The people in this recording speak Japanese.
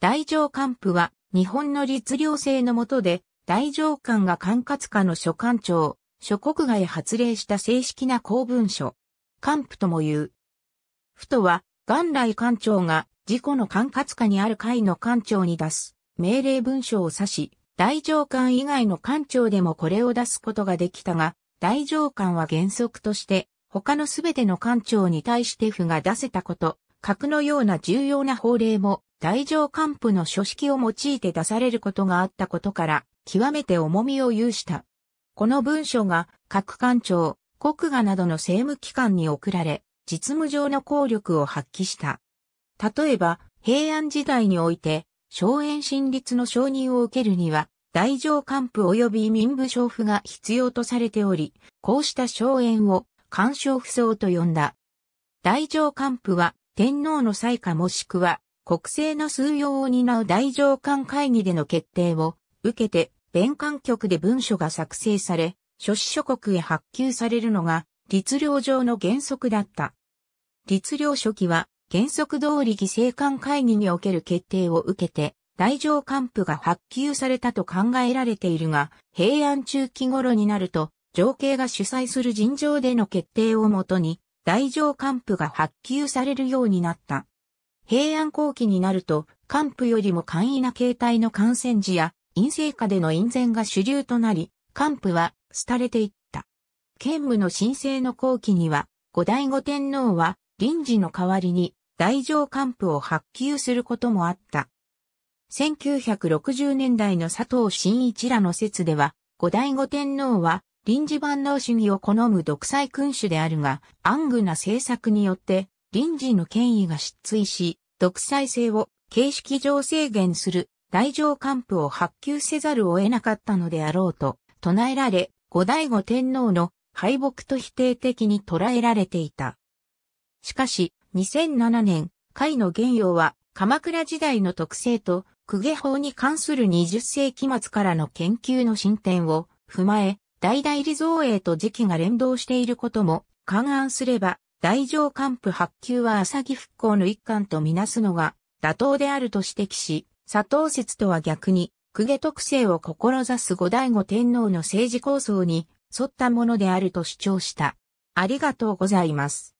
大上官府は日本の律令制の下で、大上官が管轄下の所管庁、諸国外へ発令した正式な公文書。官府とも言う。府とは、元来官庁が自己の管轄下にある下位の官庁に出す命令文書を指し、大上官以外の官庁でもこれを出すことができたが、大上官は原則として、他のすべての官庁に対して府が出せたこと、格のような重要な法令も、大上官府の書式を用いて出されることがあったことから、極めて重みを有した。この文書が各官庁、国衙などの政務機関に送られ、実務上の効力を発揮した。例えば、平安時代において、荘園親律の承認を受けるには、大上官府及び民部省府が必要とされており、こうした荘園を官省府荘と呼んだ。大上官府は、天皇の裁可もしくは、国政の枢要を担う大上官会議での決定を受けて、弁管局で文書が作成され、諸子諸国へ発給されるのが、律令上の原則だった。律令初期は、原則通り議政官会議における決定を受けて、大上官府が発給されたと考えられているが、平安中期頃になると、上卿が主催する尋常での決定をもとに、大上官府が発給されるようになった。平安後期になると、官府よりも簡易な形態の官選事や、院政下での院選が主流となり、官府は廃れていった。建武の新政の後期には、後醍醐天皇は臨時の代わりに大上官府を発給することもあった。1960年代の佐藤真一らの説では、後醍醐天皇は臨時万能主義を好む独裁君主であるが、暗愚な政策によって臨時の権威が失墜し、独裁性を形式上制限する。大上官府を発給せざるを得なかったのであろうと唱えられ、後醍醐天皇の敗北と否定的に捉えられていた。しかし、2007年、甲斐の玄洋は鎌倉時代の特性と公家法に関する20世紀末からの研究の進展を踏まえ、大々理造営と時期が連動していることも勘案すれば、大上官府発給は浅木復興の一環とみなすのが妥当であると指摘し、佐藤説とは逆に、公家特性を志す後醍醐天皇の政治構想に沿ったものであると主張した。ありがとうございます。